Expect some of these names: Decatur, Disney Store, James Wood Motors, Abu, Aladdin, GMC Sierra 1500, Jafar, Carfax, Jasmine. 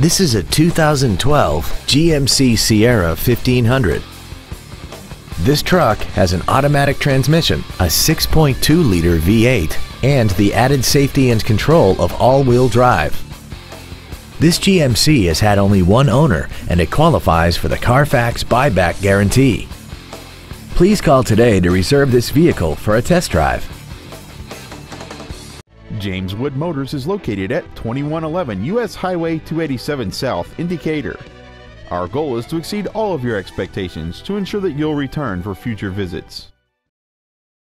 This is a 2012 GMC Sierra 1500. This truck has an automatic transmission, a 6.2-liter V8, and the added safety and control of all-wheel drive. This GMC has had only one owner, and it qualifies for the Carfax buyback guarantee. Please call today to reserve this vehicle for a test drive. James Wood Motors is located at 2111 U.S. Highway 287 South in Decatur. Our goal is to exceed all of your expectations to ensure that you'll return for future visits.